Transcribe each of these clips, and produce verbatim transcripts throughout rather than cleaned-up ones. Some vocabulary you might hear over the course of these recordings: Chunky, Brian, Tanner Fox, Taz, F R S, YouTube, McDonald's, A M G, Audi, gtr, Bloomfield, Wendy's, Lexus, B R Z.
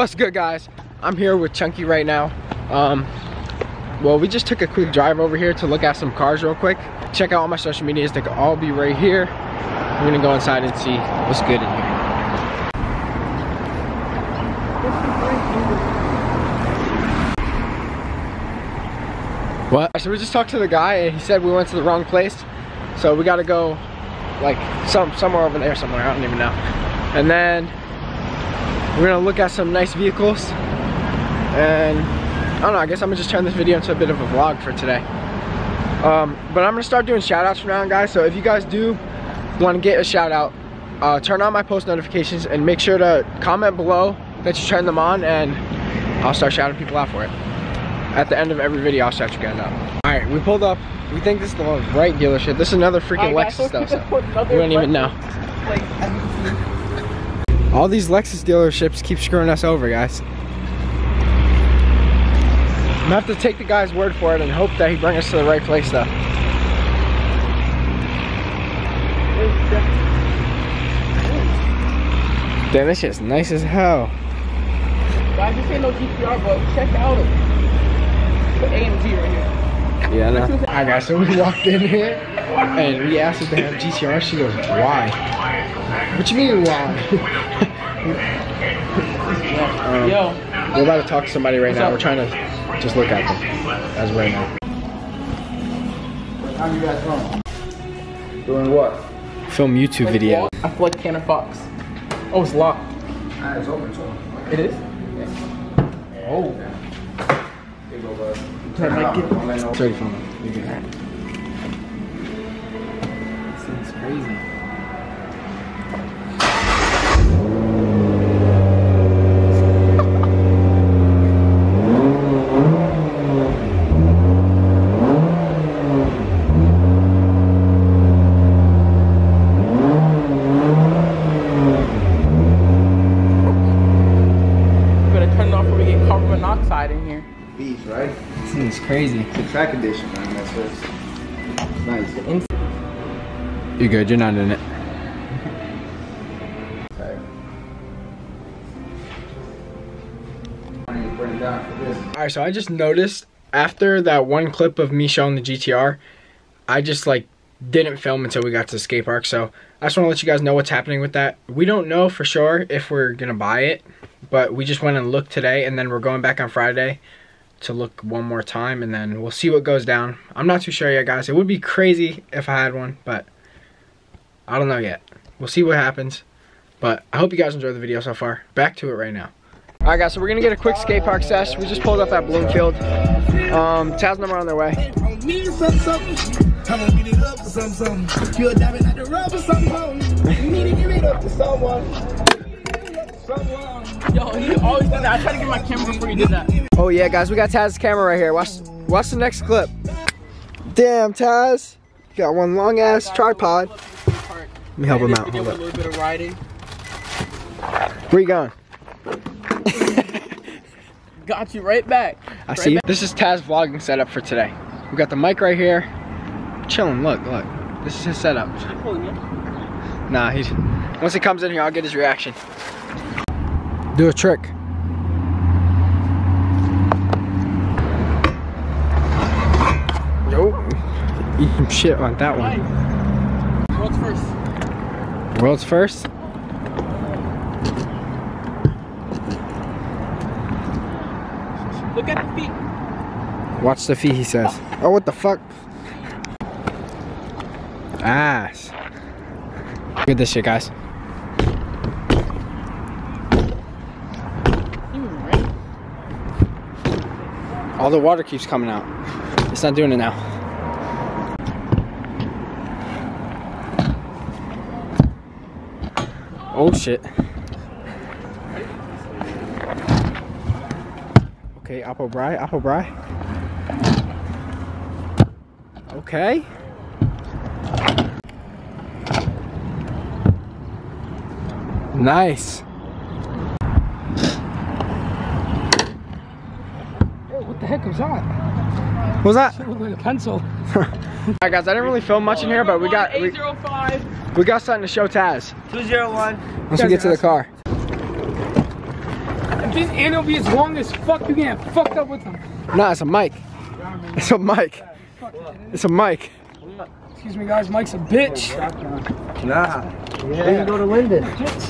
What's good, guys? I'm here with Chunky right now. Um, well, we just took a quick drive over here to look at some cars real quick. Check out all my social medias. They can all be right here. I'm gonna go inside and see what's good in here. What? So we just talked to the guy and he said we went to the wrong place. So we gotta go like some somewhere over there somewhere, I don't even know. And then we're gonna look at some nice vehicles. And I don't know, I guess I'm gonna just turn this video into a bit of a vlog for today. Um, but I'm gonna start doing shout outs from now on, guys. So if you guys do wanna get a shout out, uh, turn on my post notifications and make sure to comment below that you turn them on and I'll start shouting people out for it. At the end of every video, I'll shout you guys out. All right, we pulled up. We think this is the right dealership. This is another freaking I Lexus though, so we don't even know. Like, all these Lexus dealerships keep screwing us over, guys. I'm gonna have to take the guy's word for it and hope that he brings us to the right place though. Damn, this shit's nice as hell. Guys, this ain't no G T R, but check out him. A M G right here. Yeah, I know. Alright guys, so we walked in here and we asked if they have G T R. She goes, why? What you mean why? um, Yo. We're about to talk to somebody right What's now. Up? We're trying to just look at them as right now. How are you guys doing? Doing what? Film YouTube like videos. I feel like Tanner Fox. Oh, it's locked. Uh, it's open, it's open. It is? Yeah. Oh. Yeah. Turn it off. Turn it from me. You can. This thing's crazy. We better turn it off before we get carbon monoxide in here. Beach, right? This thing's crazy. It's a track edition, man. That's what it's nice. You're good. You're not in it. Okay. Alright, so I just noticed after that one clip of me showing the G T R, I just like didn't film until we got to the skate park. So I just want to let you guys know what's happening with that. We don't know for sure if we're going to buy it, but we just went and looked today and then we're going back on Friday to look one more time and then we'll see what goes down. I'm not too sure yet, guys. It would be crazy if I had one, but I don't know yet. We'll see what happens, but I hope you guys enjoyed the video so far. Back to it right now. All right, guys, so we're gonna get a quick skate park sesh. We just pulled up at Bloomfield. Um, Taz and them are on their way. Yo, you always do that. I tried to get my camera before you did that. Oh yeah, guys, we got Taz's camera right here. Watch, watch the next clip. Damn, Taz, you got one long ass tripod. Let me help him out. Hold up. A little bit of riding. Where you going? Got you right back. I see you. This is Taz's vlogging setup for today. We got the mic right here. Chilling. Look, look. This is his setup. Nah, he's. Once he comes in here, I'll get his reaction. Do a trick. Yo, eat some shit on that one. World's first. World's first? Look at the feet. Watch the feet, he says. Oh, what the fuck? Ass. Look at this shit, guys. All the water keeps coming out. It's not doing it now. Oh shit. Okay, Apple Bry, Apple Bry. Okay. Nice. Heck was that? Was that? It looked like a pencil. Alright, guys, I didn't really film much in here, but we got we, we got something to show Taz. two zero one. Once we get to the car. If this end will be as long as fuck, you getting fucked up with them. Nah, it's a mic. It's a mic. It's a mic. Excuse me, guys. Mike's a bitch. Nah. Yeah. Then you go to Linden.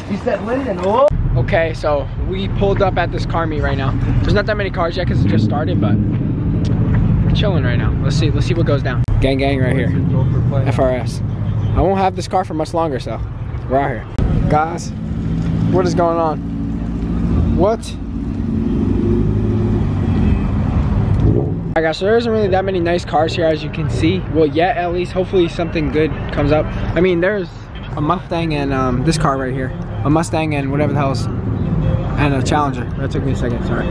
He said Linden. Oh. Okay, so we pulled up at this car meet right now. There's not that many cars yet because it just started, but we're chilling right now. Let's see. Let's see what goes down. Gang, gang, right here. F R S. I won't have this car for much longer, so we're out here, guys. What is going on? What? Alright guys, so there isn't really that many nice cars here as you can see. Well, yet at least. Hopefully something good comes up. I mean, there's a Mustang and um, this car right here. A Mustang and whatever the hell's. And a Challenger. That took me a second, sorry.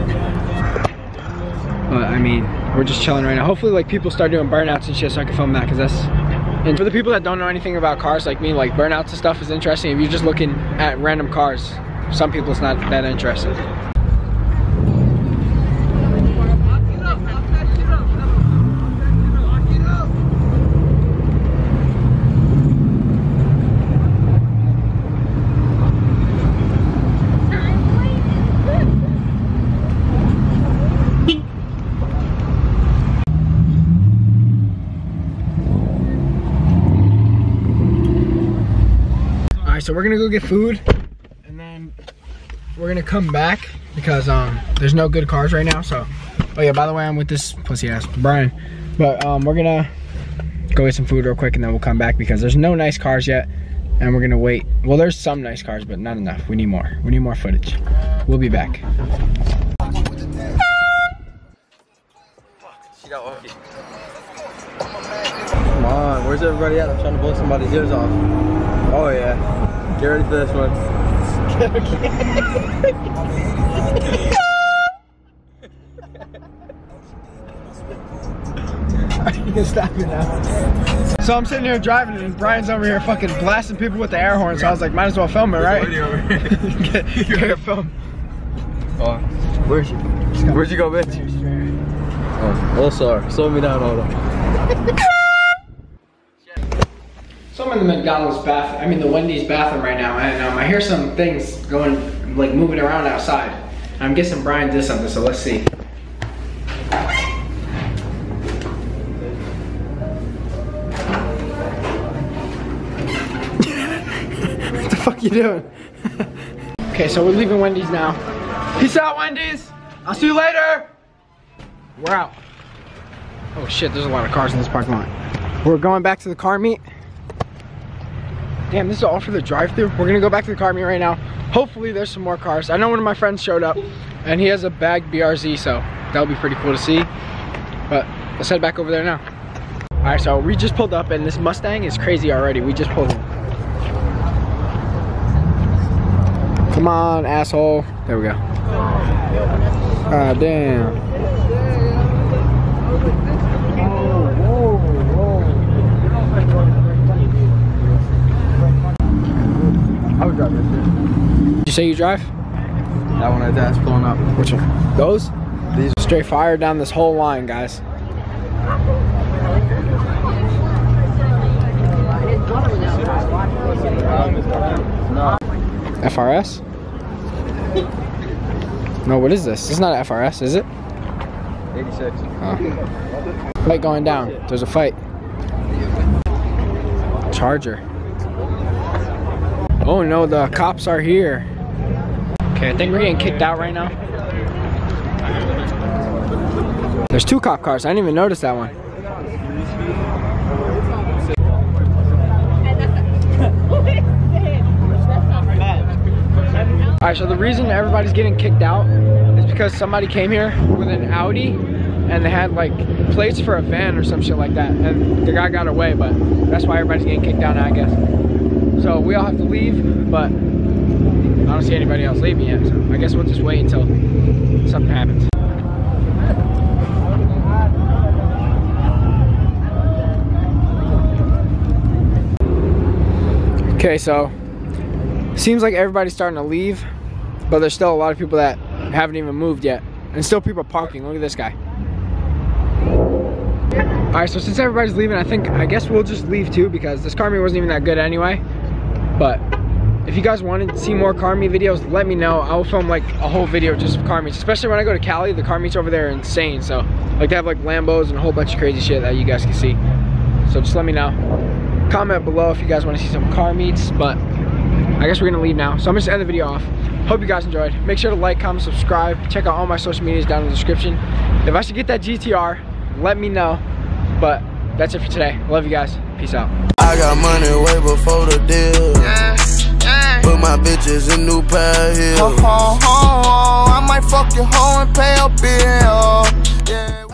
But I mean, we're just chilling right now. Hopefully like people start doing burnouts and shit so I can film that, because that's. And for the people that don't know anything about cars like me, like burnouts and stuff is interesting. If you're just looking at random cars, some people it's not that interesting. So we're gonna go get food and then we're gonna come back because um there's no good cars right now. So oh yeah, by the way, I'm with this pussy ass Brian, but um we're gonna go get some food real quick and then we'll come back because there's no nice cars yet and we're gonna wait. Well, there's some nice cars but not enough. We need more. We need more footage. We'll be back. Come on, where's everybody at? I'm trying to blow somebody's ears off. Oh yeah. Get ready for this one. Okay. You can stop it now. So I'm sitting here driving and Brian's over here fucking blasting people with the air horn, so I was like, might as well film it, right? Get, get here, film. Oh, where'd you, where'd you go, bitch? Oh, oh sorry. Slow me down, hold on. So I'm in the McDonald's bath, I mean the Wendy's bathroom right now, and um, I hear some things going, like moving around outside. I'm guessing Brian did something, so let's see. What the fuck you doing? Okay, so we're leaving Wendy's now. Peace out, Wendy's! I'll see you later! We're out. Oh shit, there's a lot of cars in this parking lot. We're going back to the car meet. Damn, this is all for the drive-thru. We're gonna go back to the car meet right now. Hopefully there's some more cars. I know one of my friends showed up and he has a bagged B R Z, so that'll be pretty cool to see. But let's head back over there now. All right, so we just pulled up and this Mustang is crazy already. We just pulled in. Come on, asshole. There we go. Ah, damn. Did you say you drive? That one right there's pulling up. Which one? Those? These are straight fire down this whole line, guys. F R S? No, what is this? It's not an F R S, is it? eighty-six. Oh. Fight going down. There's a fight. Charger. Oh no, the cops are here. Okay, I think we're getting kicked out right now. There's two cop cars. I didn't even notice that one. All right, so the reason everybody's getting kicked out is because somebody came here with an Audi and they had like plates for a van or some shit like that. And the guy got away, but that's why everybody's getting kicked out now, I guess. So we all have to leave, but I don't see anybody else leaving yet, so I guess we'll just wait until something happens. Okay, so seems like everybody's starting to leave, but there's still a lot of people that haven't even moved yet. And still people parking. Look at this guy. Alright, so since everybody's leaving, I think I guess we'll just leave too because this car meet wasn't even that good anyway. But If you guys wanted to see more car meet videos, let me know. I will film like a whole video just of car meets. Especially when I go to Cali, the car meets over there are insane. So like they have like Lambos and a whole bunch of crazy shit that you guys can see. So just let me know. Comment below if you guys want to see some car meets, but I guess we're gonna leave now. So I'm just gonna end the video off. Hope you guys enjoyed. Make sure to like, comment, subscribe. Check out all my social medias down in the description. If I should get that G T R, let me know. But that's it for today. Love you guys. Peace out. I got money way before the deal. Yeah, yeah. Put my bitches in new pair heels. Oh, oh, oh, oh. I might fuck your hoe and pay a bill. Yeah.